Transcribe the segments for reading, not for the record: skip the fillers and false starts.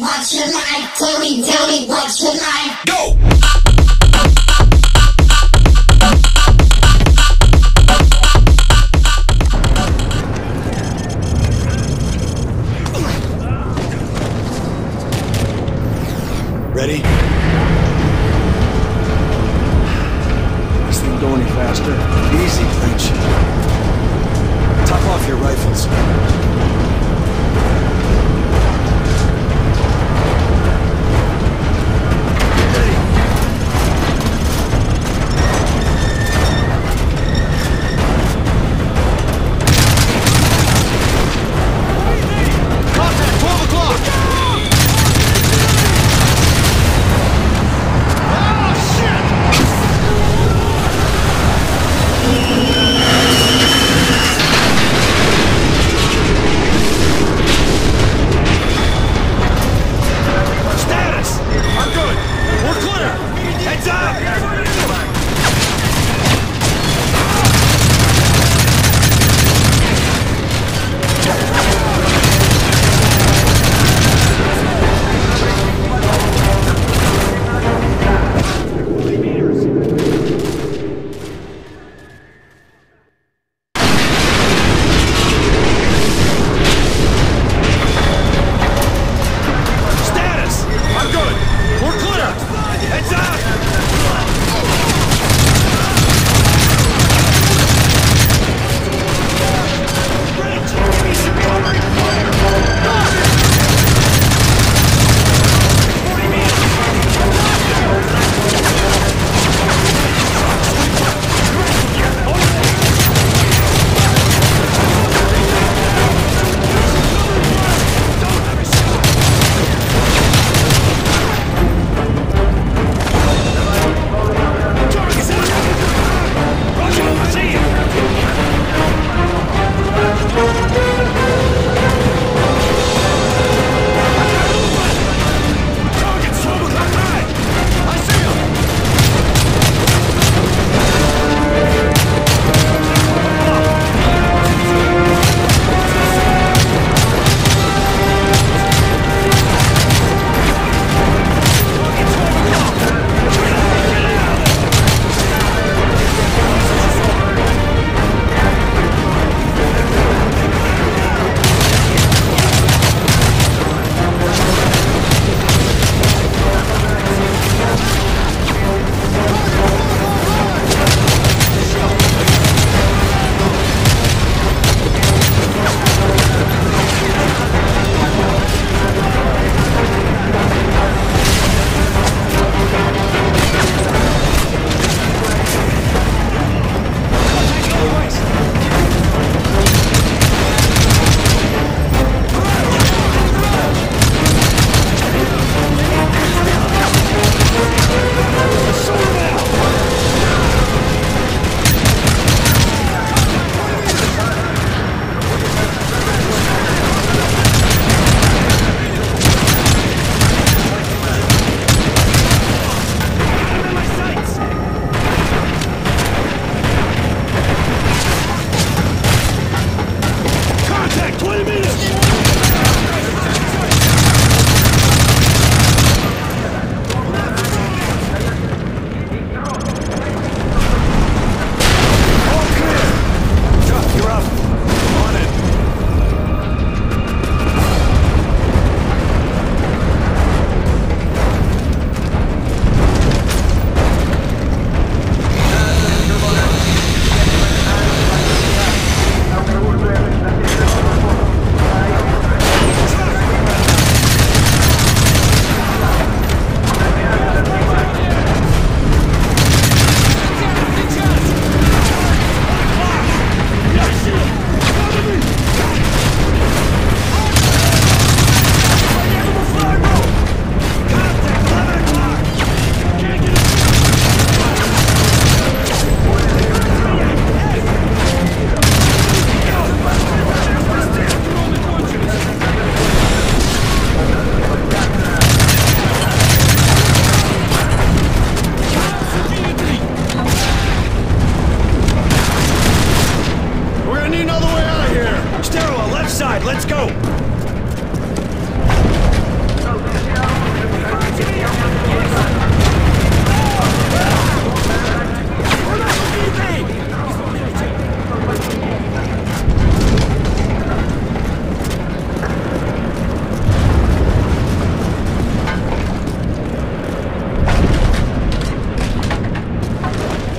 what you like. Tell me what you like. Go! Ready? This thing go any faster? Easy, French. Top off your rifles.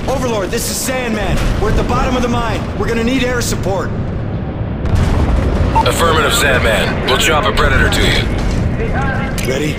Overlord, this is Sandman. We're at the bottom of the mine. We're gonna need air support. Affirmative, Sandman. We'll chop a Predator to you. Ready?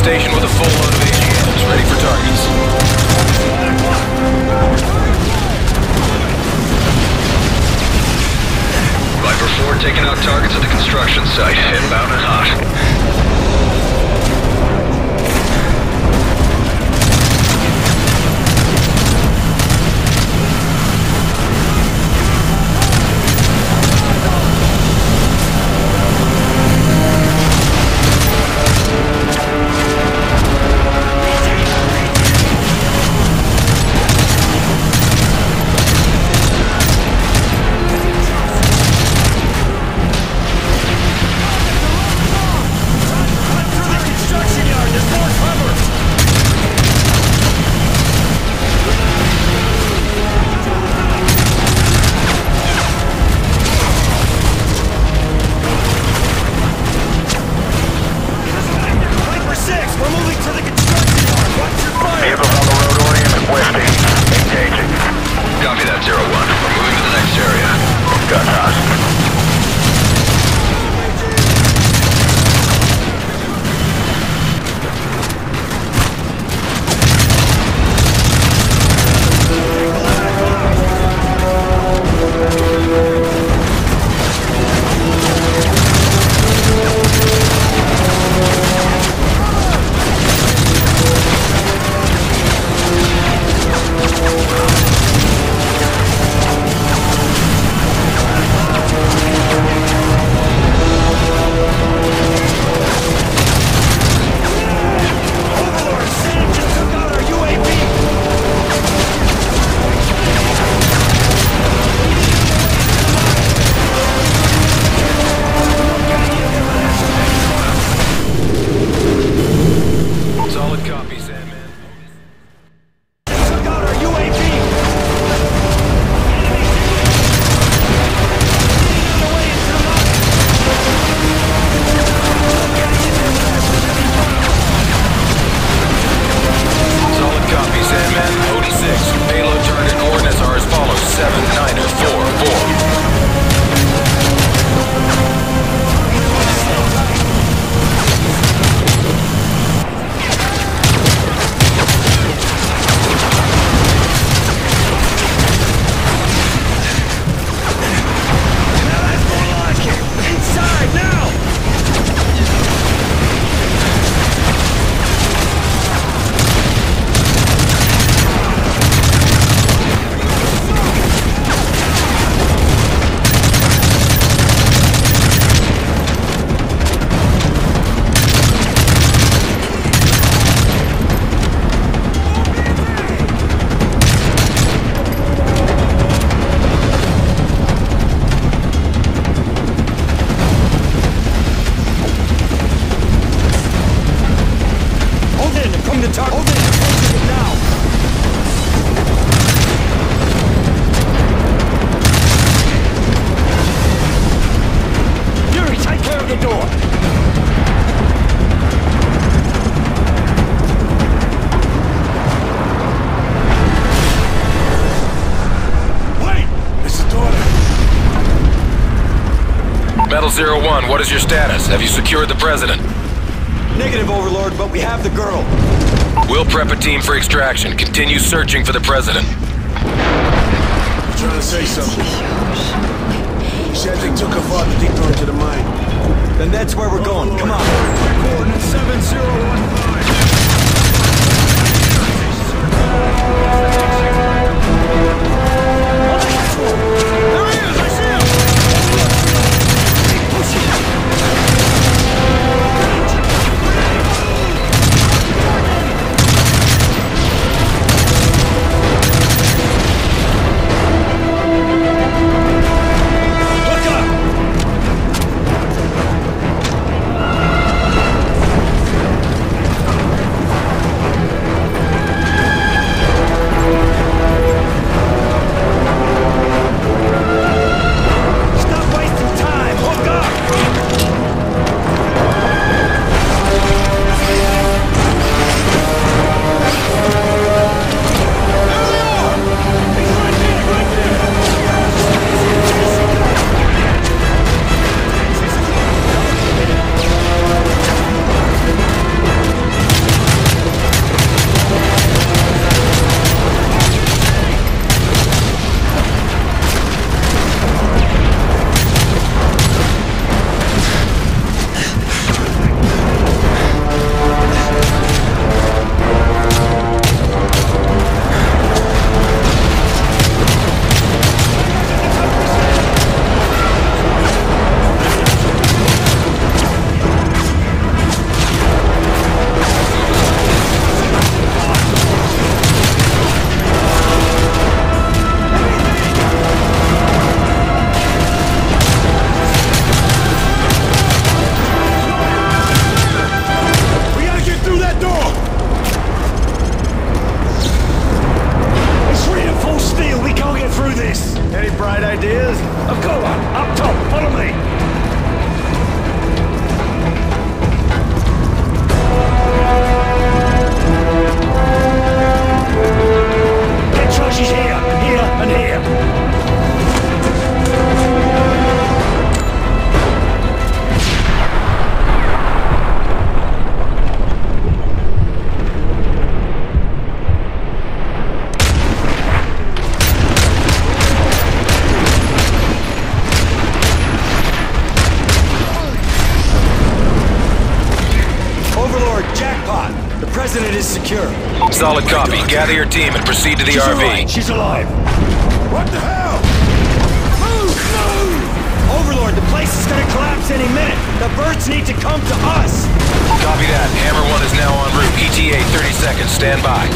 Station with a full load of AGMs ready for targets. Viper 4 taking out targets at the construction site, inbound and hot. Metal Zero 1, what is your status? Have you secured the president? Negative, Overlord, but we have the girl. We'll prep a team for extraction. Continue searching for the president. You're trying to say something. He said they took her father deeper into the mine. Then that's where we're going. Come on. Coordinates 7015. Solid copy. Gather your team and proceed to the RV. She's alive. What the hell? Move! Move! Overlord, the place is gonna collapse any minute. The birds need to come to us. Copy that. Hammer 1 is now en route. ETA 30 seconds. Stand by.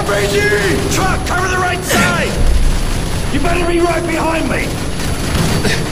RPG! Truck, cover the right side! You better be right behind me!